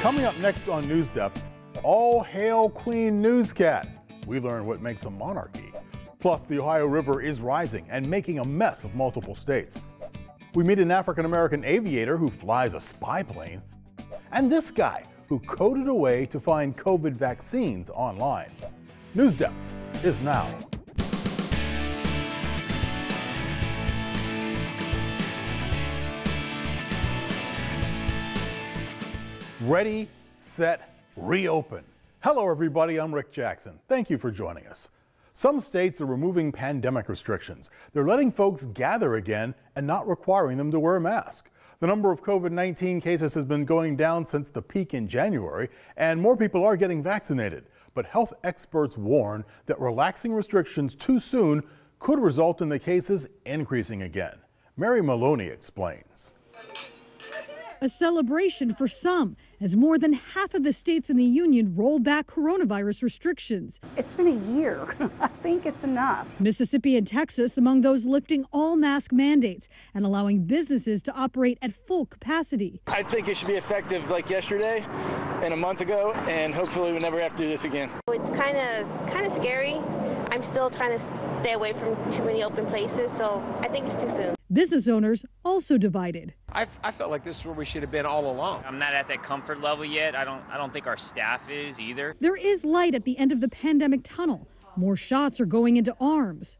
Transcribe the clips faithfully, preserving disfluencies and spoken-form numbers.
Coming up next on NewsDepth, all hail Queen News Cat. We learn what makes a monarchy. Plus, the Ohio River is rising and making a mess of multiple states. We meet an African-American aviator who flies a spy plane. And this guy who coded a way to find COVID vaccines online. NewsDepth is now. Ready, set, reopen. Hello everybody, I'm Rick Jackson. Thank you for joining us. Some states are removing pandemic restrictions. They're letting folks gather again and not requiring them to wear a mask. The number of COVID nineteen cases has been going down since the peak in January, and more people are getting vaccinated. But health experts warn that relaxing restrictions too soon could result in the cases increasing again. Mary Maloney explains. A celebration for some, as more than half of the states in the union roll back coronavirus restrictions. It's been a year. I think it's enough. Mississippi and Texas among those lifting all mask mandates and allowing businesses to operate at full capacity. I think it should be effective like yesterday and a month ago, and hopefully we never have to do this again. It's kind of kind of scary. I'm still trying to stay away from too many open places, so I think it's too soon. Business owners also divided. I, I felt like this is where we should have been all along. I'm not at that comfort level yet. I don't I don't think our staff is either. There is light at the end of the pandemic tunnel. More shots are going into arms.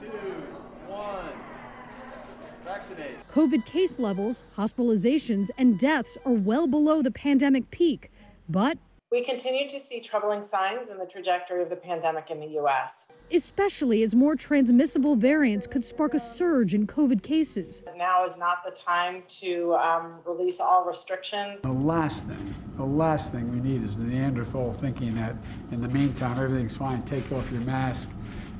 two, one, vaccinate. COVID case levels, hospitalizations, and deaths are well below the pandemic peak, but we continue to see troubling signs in the trajectory of the pandemic in the U S, especially as more transmissible variants could spark a surge in COVID cases. Now is not the time to um, release all restrictions. The last thing, the last thing we need is the Neanderthal thinking that in the meantime, everything's fine, take off your mask,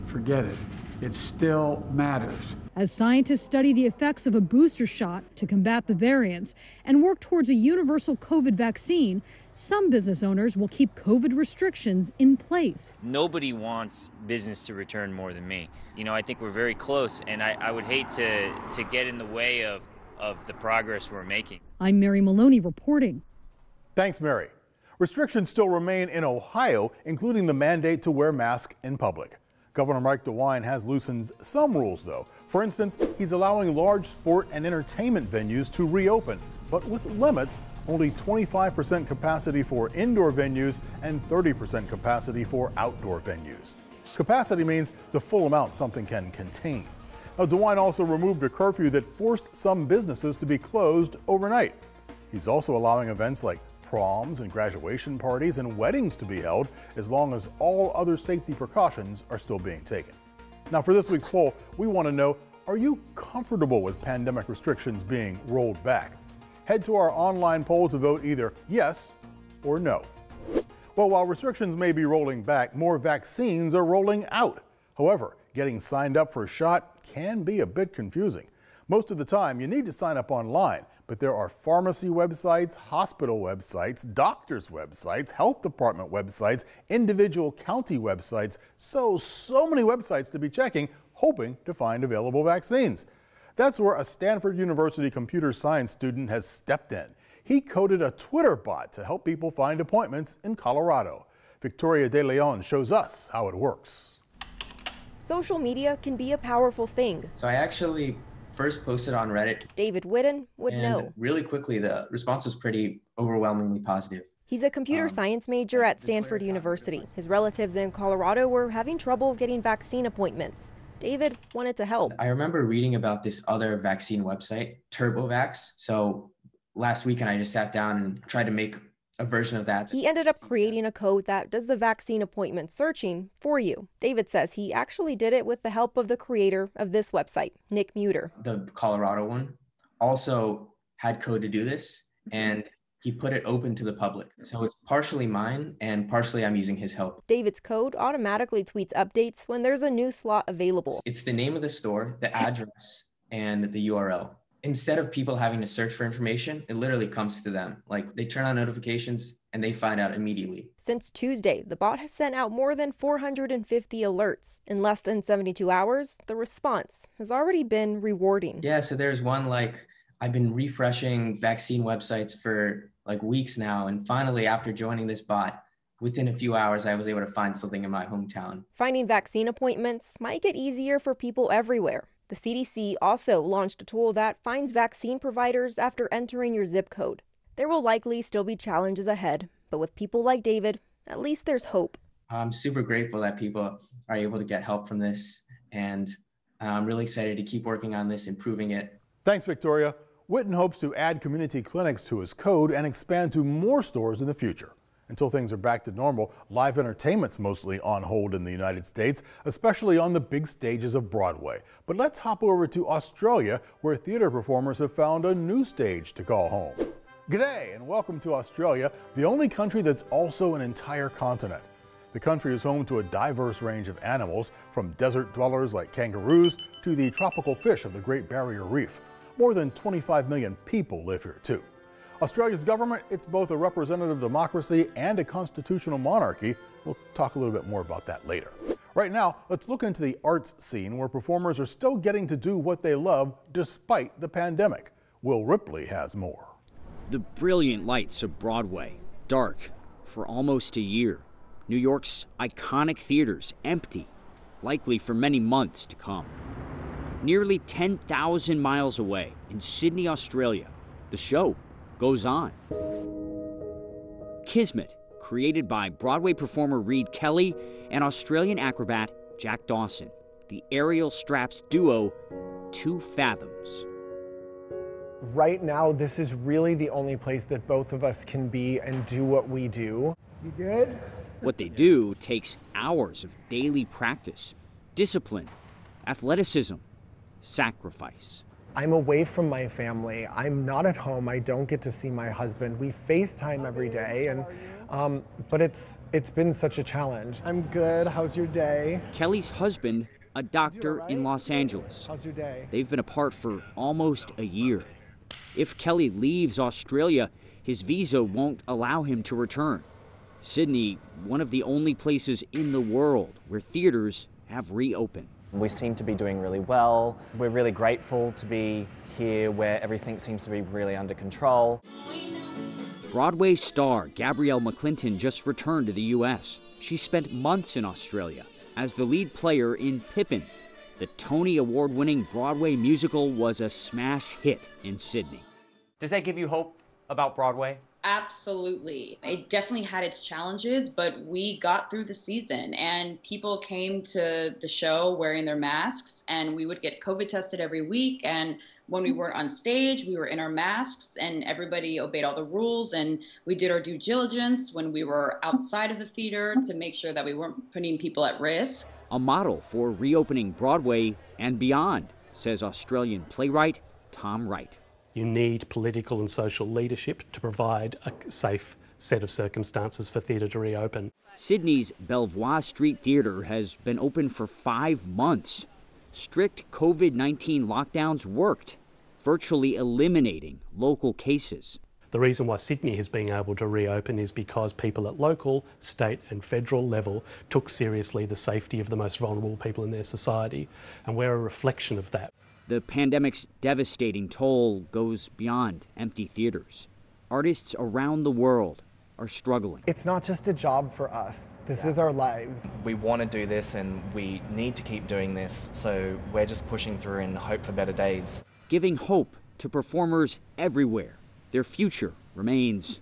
forget it. It still matters. As scientists study the effects of a booster shot to combat the variants and work towards a universal COVID vaccine, some business owners will keep COVID restrictions in place. Nobody wants business to return more than me. You know, I think we're very close, and I, I would hate to, to get in the way of, of the progress we're making. I'm Mary Maloney reporting. Thanks, Mary. Restrictions still remain in Ohio, including the mandate to wear masks in public. Governor Mike DeWine has loosened some rules, though. For instance, he's allowing large sport and entertainment venues to reopen, but with limits, only twenty-five percent capacity for indoor venues and thirty percent capacity for outdoor venues. Capacity means the full amount something can contain. Now, DeWine also removed a curfew that forced some businesses to be closed overnight. He's also allowing events like proms and graduation parties and weddings to be held as long as all other safety precautions are still being taken. Now, for this week's poll, we want to know, are you comfortable with pandemic restrictions being rolled back? Head to our online poll to vote either yes or no. Well, while restrictions may be rolling back, more vaccines are rolling out. However, getting signed up for a shot can be a bit confusing. Most of the time, you need to sign up online, but there are pharmacy websites, hospital websites, doctors' websites, health department websites, individual county websites, so, so many websites to be checking, hoping to find available vaccines. That's where a Stanford University computer science student has stepped in. He coded a Twitter bot to help people find appointments in Colorado. Victoria De Leon shows us how it works. Social media can be a powerful thing. So I actually first posted on Reddit. David Witten would and know. Really quickly, the response was pretty overwhelmingly positive. He's a computer um, science major at Stanford University. His relatives in Colorado were having trouble getting vaccine appointments. David wanted to help. I remember reading about this other vaccine website, TurboVax. So last weekend, I just sat down and tried to make a version of that. He ended up creating a code that does the vaccine appointment searching for you. David says he actually did it with the help of the creator of this website, Nick Muter. The Colorado one also had code to do this, and he put it open to the public. So it's partially mine, and partially I'm using his help. David's code automatically tweets updates when there's a new slot available. It's the name of the store, the address, and the U R L. Instead of people having to search for information, it literally comes to them. Like, they turn on notifications and they find out immediately. Since Tuesday, the bot has sent out more than four hundred fifty alerts. In less than seventy-two hours, the response has already been rewarding. Yeah, so there's one like, I've been refreshing vaccine websites for like weeks now. And finally, after joining this bot, within a few hours, I was able to find something in my hometown. Finding vaccine appointments might get easier for people everywhere. The C D C also launched a tool that finds vaccine providers after entering your zip code. There will likely still be challenges ahead, but with people like David, at least there's hope. I'm super grateful that people are able to get help from this, and I'm really excited to keep working on this, improving it. Thanks, Victoria. Witten hopes to add community clinics to his code and expand to more stores in the future. Until things are back to normal, live entertainment's mostly on hold in the United States, especially on the big stages of Broadway. But let's hop over to Australia, where theater performers have found a new stage to call home. G'day and welcome to Australia, the only country that's also an entire continent. The country is home to a diverse range of animals, from desert dwellers like kangaroos to the tropical fish of the Great Barrier Reef. More than twenty-five million people live here too. Australia's government, it's both a representative democracy and a constitutional monarchy. We'll talk a little bit more about that later. Right now, let's look into the arts scene, where performers are still getting to do what they love despite the pandemic. Will Ripley has more. The brilliant lights of Broadway, dark for almost a year. New York's iconic theaters empty, likely for many months to come. Nearly ten thousand miles away in Sydney, Australia, the show goes on. Kismet, created by Broadway performer Reed Kelly and Australian acrobat Jack Dawson, the aerial straps duo, Two Fathoms. Right now, this is really the only place that both of us can be and do what we do. You good? What they do takes hours of daily practice, discipline, athleticism, sacrifice. I'm away from my family. I'm not at home. I don't get to see my husband. We FaceTime every day, and um, but it's it's been such a challenge. I'm good. How's your day? Kelly's husband, a doctor right? in Los Angeles. How's your day? They've been apart for almost a year. If Kelly leaves Australia, his visa won't allow him to return. Sydney, one of the only places in the world where theaters have reopened. We seem to be doing really well. We're really grateful to be here where everything seems to be really under control. Broadway star Gabrielle McClinton just returned to the U S. She spent months in Australia as the lead player in Pippin. The Tony Award-winning Broadway musical was a smash hit in Sydney. Does that give you hope about Broadway? Absolutely. It definitely had its challenges, but we got through the season, and people came to the show wearing their masks, and we would get COVID tested every week. And when we weren't on stage, we were in our masks, and everybody obeyed all the rules. And we did our due diligence when we were outside of the theater to make sure that we weren't putting people at risk. A model for reopening Broadway and beyond, says Australian playwright Tom Wright. You need political and social leadership to provide a safe set of circumstances for theatre to reopen. Sydney's Belvoir Street Theatre has been open for five months. Strict COVID nineteen lockdowns worked, virtually eliminating local cases. The reason why Sydney is being able to reopen is because people at local, state and federal level took seriously the safety of the most vulnerable people in their society, and we're a reflection of that. The pandemic's devastating toll goes beyond empty theaters. Artists around the world are struggling. It's not just a job for us. This yeah. is our lives. We want to do this, and we need to keep doing this, so we're just pushing through and hope for better days. Giving hope to performers everywhere. Their future remains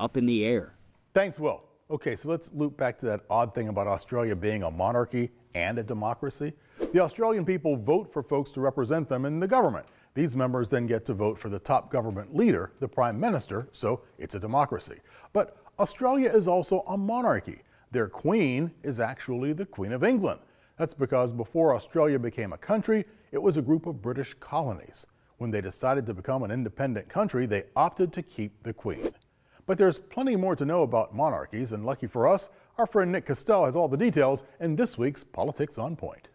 up in the air. Thanks, Will. Okay, so let's loop back to that odd thing about Australia being a monarchy and a democracy. The Australian people vote for folks to represent them in the government. These members then get to vote for the top government leader, the Prime Minister, so it's a democracy. But Australia is also a monarchy. Their queen is actually the Queen of England. That's because before Australia became a country, it was a group of British colonies. When they decided to become an independent country, they opted to keep the queen. But there's plenty more to know about monarchies, and lucky for us, our friend Nick Castell has all the details in this week's Politics on Point.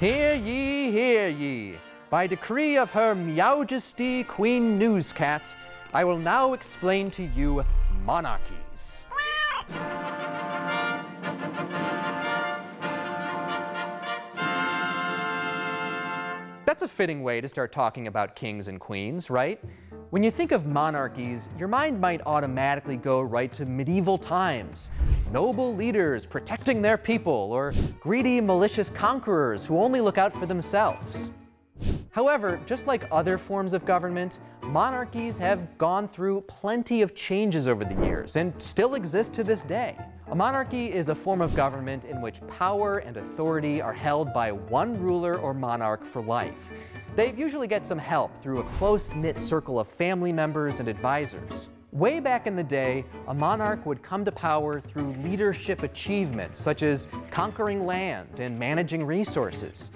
Hear ye, hear ye. By decree of her Majesty Queen News Cat, I will now explain to you monarchies. That's a fitting way to start talking about kings and queens, right? When you think of monarchies, your mind might automatically go right to medieval times. Noble leaders protecting their people, or greedy, malicious conquerors who only look out for themselves. However, just like other forms of government, monarchies have gone through plenty of changes over the years and still exist to this day. A monarchy is a form of government in which power and authority are held by one ruler or monarch for life. They usually get some help through a close-knit circle of family members and advisors. Way back in the day, a monarch would come to power through leadership achievements, such as conquering land and managing resources.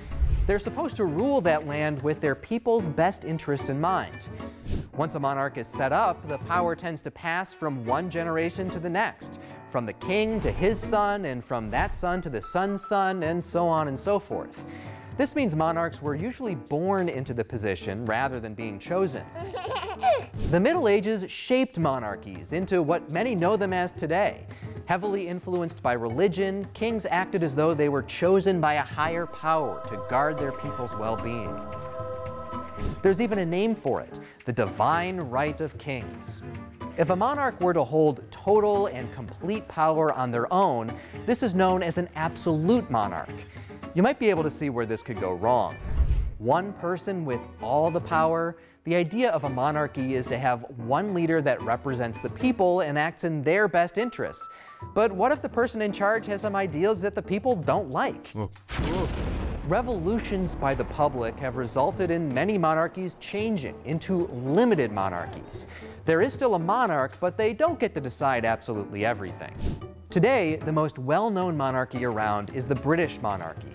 They're supposed to rule that land with their people's best interests in mind. Once a monarch is set up, the power tends to pass from one generation to the next, from the king to his son, and from that son to the son's son, and so on and so forth. This means monarchs were usually born into the position rather than being chosen. The Middle Ages shaped monarchies into what many know them as today. Heavily influenced by religion, kings acted as though they were chosen by a higher power to guard their people's well-being. There's even a name for it, the divine right of kings. If a monarch were to hold total and complete power on their own, this is known as an absolute monarch. You might be able to see where this could go wrong. One person with all the power. The idea of a monarchy is to have one leader that represents the people and acts in their best interests. But what if the person in charge has some ideals that the people don't like? Whoa. Whoa. Revolutions by the public have resulted in many monarchies changing into limited monarchies. There is still a monarch, but they don't get to decide absolutely everything. Today, the most well-known monarchy around is the British monarchy.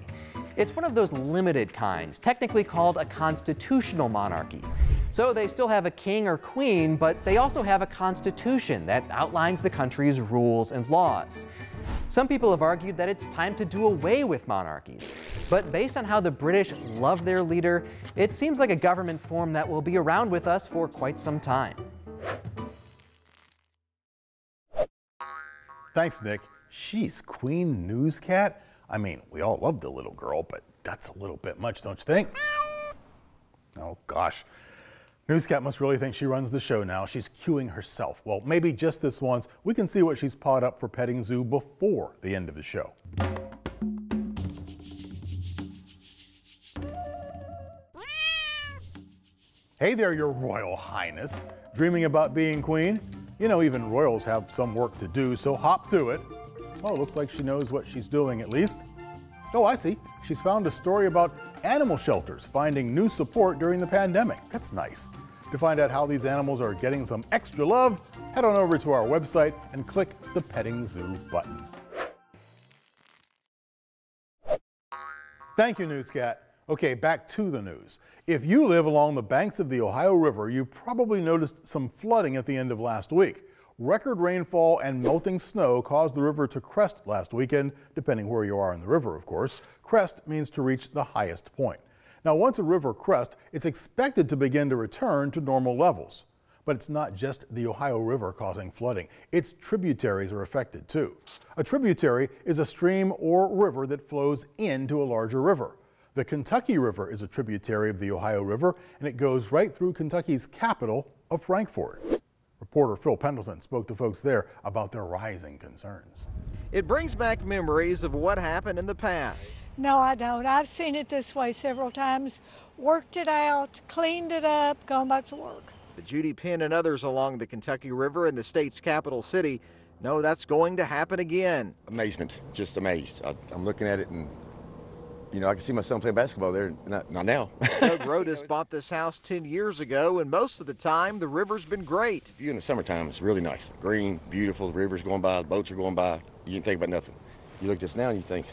It's one of those limited kinds, technically called a constitutional monarchy. So they still have a king or queen, but they also have a constitution that outlines the country's rules and laws. Some people have argued that it's time to do away with monarchies, but based on how the British love their leader, it seems like a government form that will be around with us for quite some time. Thanks, Nick. She's Queen News Cat. I mean, we all love the little girl, but that's a little bit much, don't you think? Oh, gosh. Newscat must really think she runs the show now. She's cueing herself. Well, maybe just this once. We can see what she's pawed up for petting zoo before the end of the show. Hey there, Your Royal Highness. Dreaming about being queen? You know, even royals have some work to do, so hop through it. Oh, looks like she knows what she's doing, at least. Oh, I see. She's found a story about animal shelters finding new support during the pandemic. That's nice. To find out how these animals are getting some extra love, head on over to our website and click the Petting Zoo button. Thank you, News Cat. Okay, back to the news. If you live along the banks of the Ohio River, you probably noticed some flooding at the end of last week. Record rainfall and melting snow caused the river to crest last weekend, depending where you are in the river, of course. Crest means to reach the highest point. Now, once a river crests, it's expected to begin to return to normal levels. But it's not just the Ohio River causing flooding. Its tributaries are affected, too. A tributary is a stream or river that flows into a larger river. The Kentucky River is a tributary of the Ohio River, and it goes right through Kentucky's capital of Frankfort. Reporter Phil Pendleton spoke to folks there about their rising concerns. It brings back memories of what happened in the past. No, I don't. I've seen it this way several times, worked it out, cleaned it up, gone back to work. But Judy Penn and others along the Kentucky River in the state's capital city know that's going to happen again. Amazement, just amazed. I, I'm looking at it and, you know, I can see my son playing basketball there. Not, not now. Doug Rodas bought this house ten years ago, and most of the time, the river's been great. The view in the summertime is really nice. Green, beautiful, the river's going by, the boats are going by. You didn't think about nothing. You look at this now and you think,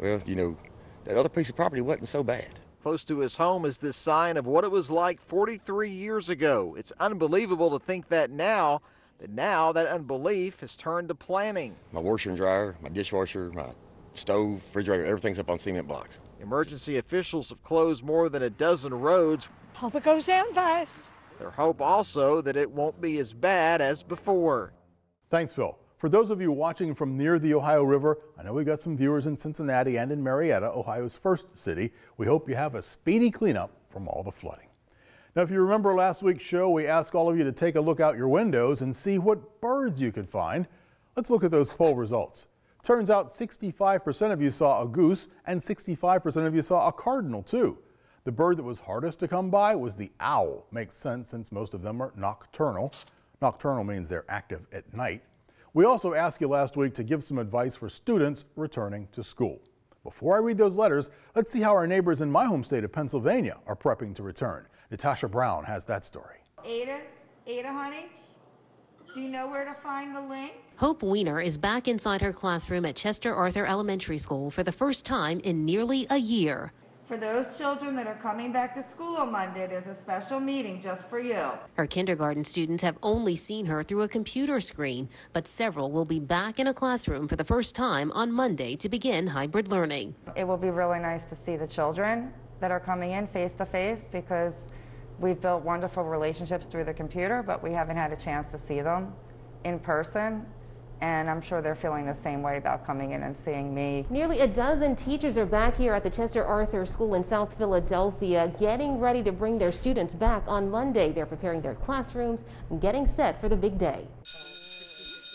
well, you know, that other piece of property wasn't so bad. Close to his home is this sign of what it was like forty-three years ago. It's unbelievable to think that now, that now that unbelief has turned to planning. My washer and dryer, my dishwasher, my stove, refrigerator, everything's up on cement blocks. Emergency officials have closed more than a dozen roads. Hope it goes down fast. Their hope also that it won't be as bad as before. Thanks, Phil. For those of you watching from near the Ohio River, I know we've got some viewers in Cincinnati and in Marietta, Ohio's first city. We hope you have a speedy cleanup from all the flooding. Now, if you remember last week's show, we asked all of you to take a look out your windows and see what birds you could find. Let's look at those poll results. Turns out sixty-five percent of you saw a goose and sixty-five percent of you saw a cardinal too. The bird that was hardest to come by was the owl. Makes sense since most of them are nocturnal. Nocturnal means they're active at night. We also asked you last week to give some advice for students returning to school. Before I read those letters, let's see how our neighbors in my home state of Pennsylvania are prepping to return. Natasha Brown has that story. Ada, Ada, honey, do you know where to find the link? Hope Wiener is back inside her classroom at Chester Arthur Elementary School for the first time in nearly a year. For those children that are coming back to school on Monday, there's a special meeting just for you. Her kindergarten students have only seen her through a computer screen, but several will be back in a classroom for the first time on Monday to begin hybrid learning. It will be really nice to see the children that are coming in face to face, because we've built wonderful relationships through the computer, but we haven't had a chance to see them in person. And I'm sure they're feeling the same way about coming in and seeing me. Nearly a dozen teachers are back here at the Chester Arthur School in South Philadelphia, getting ready to bring their students back on Monday. They're preparing their classrooms and getting set for the big day.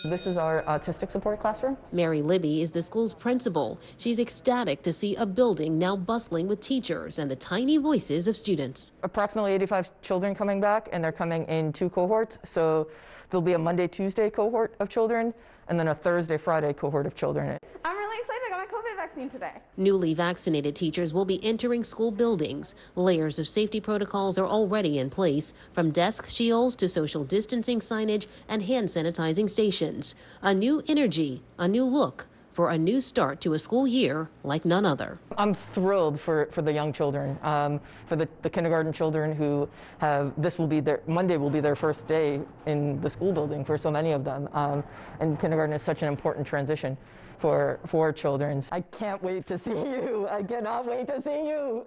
This is our autistic support classroom. Mary Libby is the school's principal. She's ecstatic to see a building now bustling with teachers and the tiny voices of students. Approximately eighty-five children coming back, and they're coming in two cohorts. So there'll be a Monday, Tuesday cohort of children, and then a Thursday, Friday cohort of children. I'm really excited. I got my COVID vaccine today. Newly vaccinated teachers will be entering school buildings. Layers of safety protocols are already in place, from desk shields to social distancing signage and hand sanitizing stations. A new energy, a new look for a new start to a school year like none other. I'm thrilled for, for the young children, um, for the, the kindergarten children who have, this will be their, Monday will be their first day in the school building for so many of them. Um, and kindergarten is such an important transition for, for children. I can't wait to see you. I cannot wait to see you.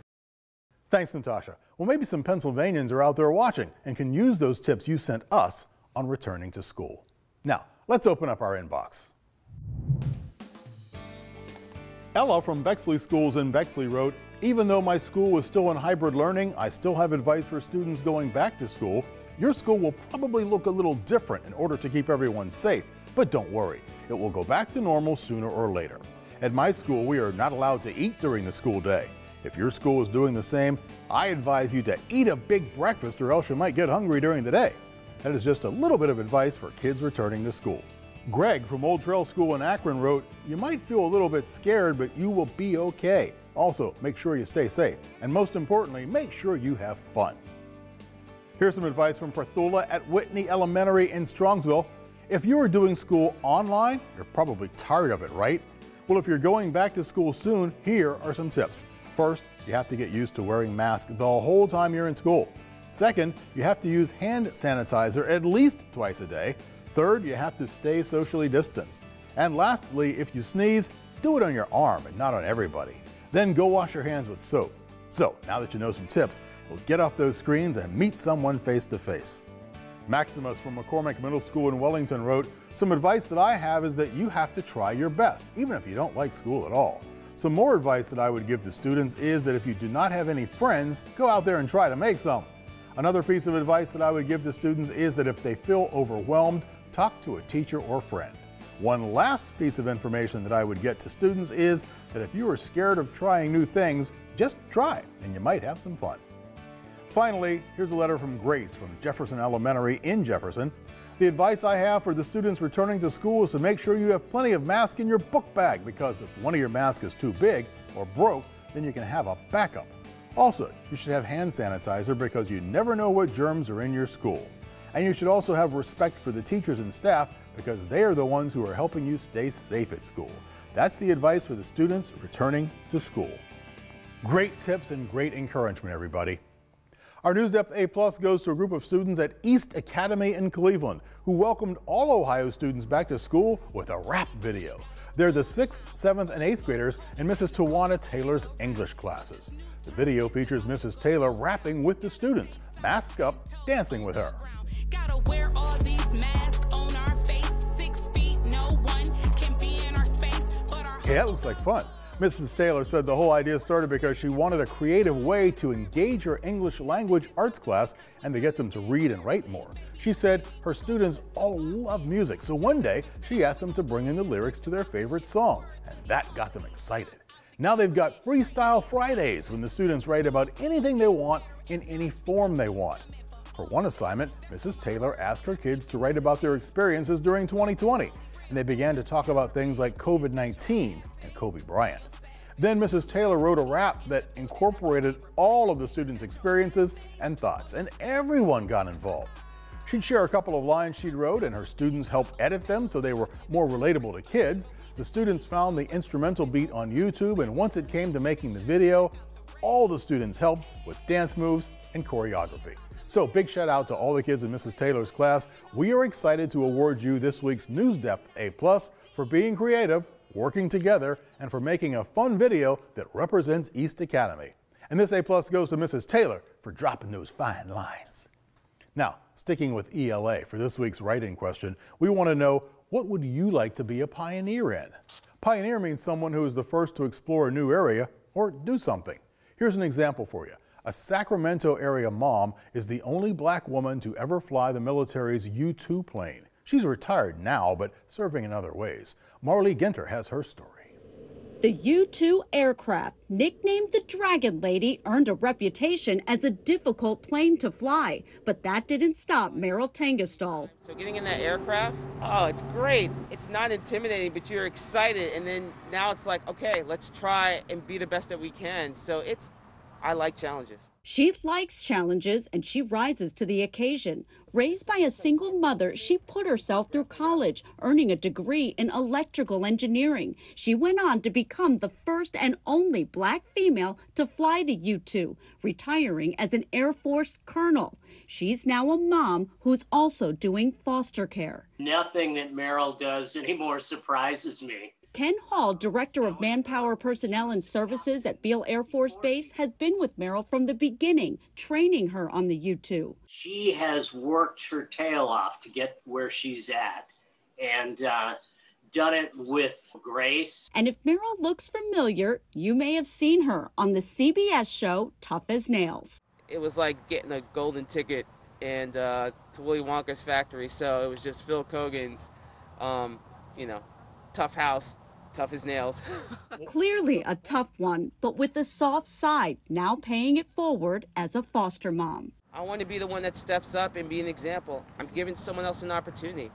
Thanks, Natasha. Well, maybe some Pennsylvanians are out there watching and can use those tips you sent us on returning to school. Now, let's open up our inbox. Ella from Bexley Schools in Bexley wrote, even though my school was still in hybrid learning, I still have advice for students going back to school. Your school will probably look a little different in order to keep everyone safe, but don't worry. It will go back to normal sooner or later. At my school, we are not allowed to eat during the school day. If your school is doing the same, I advise you to eat a big breakfast or else you might get hungry during the day. That is just a little bit of advice for kids returning to school. Greg from Old Trail School in Akron wrote, you might feel a little bit scared, but you will be okay. Also, make sure you stay safe. And most importantly, make sure you have fun. Here's some advice from Prathula at Whitney Elementary in Strongsville. If you are doing school online, you're probably tired of it, right? Well, if you're going back to school soon, here are some tips. First, you have to get used to wearing masks the whole time you're in school. Second, you have to use hand sanitizer at least twice a day. Third, you have to stay socially distanced. And lastly, if you sneeze, do it on your arm and not on everybody. Then go wash your hands with soap. So now that you know some tips, we'll get off those screens and meet someone face to face. Maximus from McCormick Middle School in Wellington wrote, some advice that I have is that you have to try your best, even if you don't like school at all. Some more advice that I would give to students is that if you do not have any friends, go out there and try to make some. Another piece of advice that I would give to students is that if they feel overwhelmed, talk to a teacher or friend. One last piece of information that I would get to students is that if you are scared of trying new things, just try and you might have some fun. Finally, here's a letter from Grace from Jefferson Elementary in Jefferson. The advice I have for the students returning to school is to make sure you have plenty of masks in your book bag, because if one of your masks is too big or broke, then you can have a backup. Also, you should have hand sanitizer because you never know what germs are in your school. And you should also have respect for the teachers and staff because they are the ones who are helping you stay safe at school. That's the advice for the students returning to school. Great tips and great encouragement, everybody. Our NewsDepth A-plus goes to a group of students at East Academy in Cleveland who welcomed all Ohio students back to school with a rap video. They're the sixth, seventh, and eighth graders in Missus Tawana Taylor's English classes. The video features Missus Taylor rapping with the students, masked up, dancing with her. Gotta wear all these masks on our face, six feet, no Hey, that looks like fun. Missus Taylor said the whole idea started because she wanted a creative way to engage her English language arts class and to get them to read and write more. She said her students all love music, so one day she asked them to bring in the lyrics to their favorite song, and that got them excited. Now they've got Freestyle Fridays when the students write about anything they want in any form they want. For one assignment, Missus Taylor asked her kids to write about their experiences during twenty twenty, and they began to talk about things like COVID nineteen and Kobe Bryant. Then Missus Taylor wrote a rap that incorporated all of the students' experiences and thoughts, and everyone got involved. She'd share a couple of lines she'd wrote, and her students helped edit them so they were more relatable to kids. The students found the instrumental beat on YouTube, and once it came to making the video, all the students helped with dance moves and choreography. So big shout out to all the kids in Missus Taylor's class. We are excited to award you this week's NewsDepth A plus for being creative, working together, and for making a fun video that represents East Academy. And this A plus goes to Missus Taylor for dropping those fine lines. Now, sticking with E L A for this week's writing question, we want to know, what would you like to be a pioneer in? Pioneer means someone who is the first to explore a new area or do something. Here's an example for you. A Sacramento area mom is the only black woman to ever fly the military's U two plane. She's retired now, but serving in other ways. Marlee Ginter has her story. The U two aircraft, nicknamed the Dragon Lady, earned a reputation as a difficult plane to fly, but that didn't stop Merrill Tangestall. So getting in that aircraft, oh, it's great. It's not intimidating, but you're excited, and then now it's like, okay, let's try and be the best that we can. So it's, I like challenges. She likes challenges, and she rises to the occasion. Raised by a single mother, she put herself through college, earning a degree in electrical engineering. She went on to become the first and only black female to fly the U two, retiring as an Air Force colonel. She's now a mom who's also doing foster care. Nothing that Merrill does anymore surprises me. Ken Hall, Director of Manpower, Personnel, and Services at Beale Air Force Base, has been with Merrill from the beginning, training her on the U two. She has worked her tail off to get where she's at, and uh, done it with grace. And if Merrill looks familiar, you may have seen her on the C B S show Tough as Nails. It was like getting a golden ticket and uh, to Willy Wonka's factory, so it was just Phil Kogan's, um, you know, tough house. Tough as nails. Clearly a tough one, but with a soft side, now paying it forward as a foster mom. I want to be the one that steps up and be an example. I'm giving someone else an opportunity.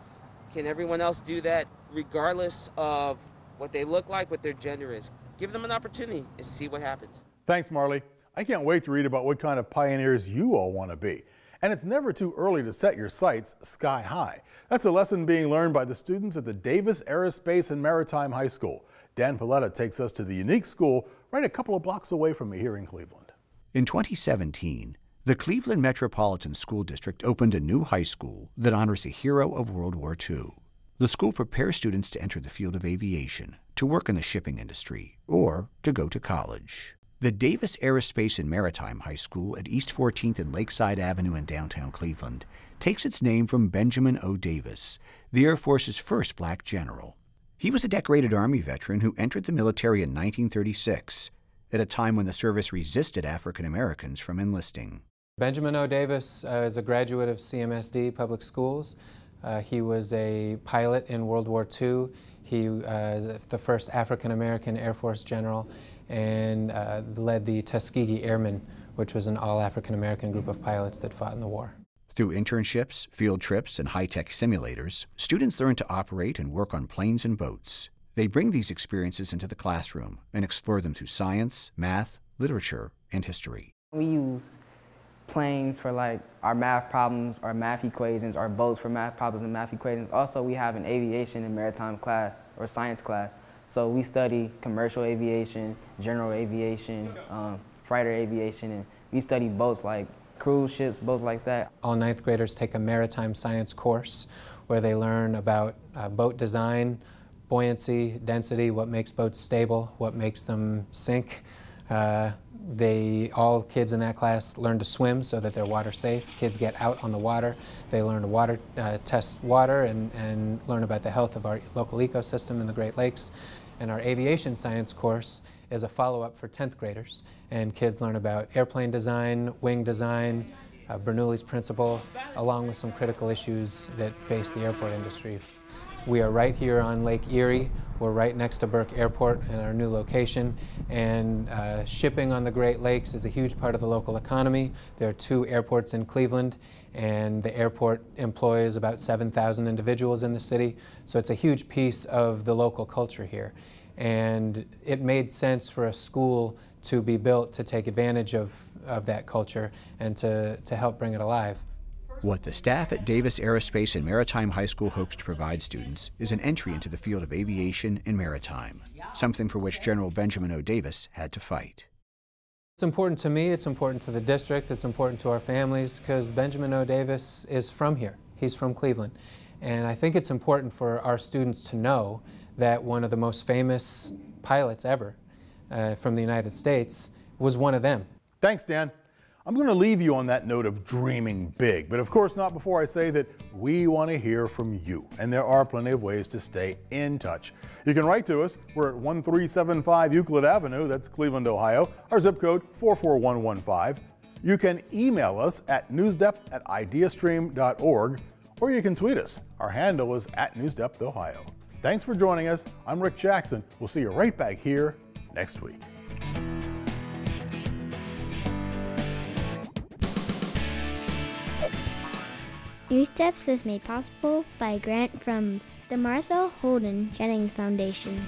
Can everyone else do that regardless of what they look like, what their gender is? Give them an opportunity and see what happens. Thanks, Marlee. I can't wait to read about what kind of pioneers you all want to be. And it's never too early to set your sights sky high. That's a lesson being learned by the students at the Davis Aerospace and Maritime High School. Dan Paletta takes us to the unique school right a couple of blocks away from me here in Cleveland. In twenty seventeen, the Cleveland Metropolitan School District opened a new high school that honors a hero of World War Two. The school prepares students to enter the field of aviation, to work in the shipping industry, or to go to college. The Davis Aerospace and Maritime High School at East fourteenth and Lakeside Avenue in downtown Cleveland takes its name from Benjamin O. Davis, the Air Force's first black general. He was a decorated Army veteran who entered the military in nineteen thirty-six, at a time when the service resisted African Americans from enlisting. Benjamin O. Davis uh, is a graduate of C M S D Public Schools. Uh, he was a pilot in World War Two. He was uh, the first African American Air Force general, and uh, led the Tuskegee Airmen, which was an all-African-American group of pilots that fought in the war. Through internships, field trips, and high-tech simulators, students learn to operate and work on planes and boats. They bring these experiences into the classroom and explore them through science, math, literature, and history. We use planes for like our math problems, our math equations, our boats for math problems and math equations. Also, we have an aviation and maritime class, or science class. So we study commercial aviation, general aviation, um, fighter aviation, and we study boats like cruise ships, boats like that. All ninth graders take a maritime science course where they learn about uh, boat design, buoyancy, density, what makes boats stable, what makes them sink. Uh, they, all kids in that class learn to swim so that they're water safe. Kids get out on the water. They learn to water, uh, test water and, and learn about the health of our local ecosystem in the Great Lakes. And our aviation science course is a follow-up for tenth graders. And kids learn about airplane design, wing design, uh, Bernoulli's principle, along with some critical issues that face the airport industry. We are right here on Lake Erie. We're right next to Burke Airport in our new location. And uh, shipping on the Great Lakes is a huge part of the local economy. There are two airports in Cleveland, and the airport employs about seven thousand individuals in the city. So it's a huge piece of the local culture here. And it made sense for a school to be built to take advantage of, of that culture and to, to help bring it alive. What the staff at Davis Aerospace and Maritime High School hopes to provide students is an entry into the field of aviation and maritime, something for which General Benjamin O. Davis had to fight. It's important to me, it's important to the district, it's important to our families, because Benjamin O. Davis is from here. He's from Cleveland. And I think it's important for our students to know that one of the most famous pilots ever uh, from the United States was one of them. Thanks, Dan. I'm going to leave you on that note of dreaming big, but of course not before I say that we want to hear from you, and there are plenty of ways to stay in touch. You can write to us. We're at one three seven five Euclid Avenue, that's Cleveland, Ohio, our zip code four four one one five. You can email us at newsdepth at ideastream dot org, or you can tweet us. Our handle is at NewsDepth Ohio. Thanks for joining us. I'm Rick Jackson. We'll see you right back here next week. NewsDepth is made possible by a grant from the Martha Holden Jennings Foundation.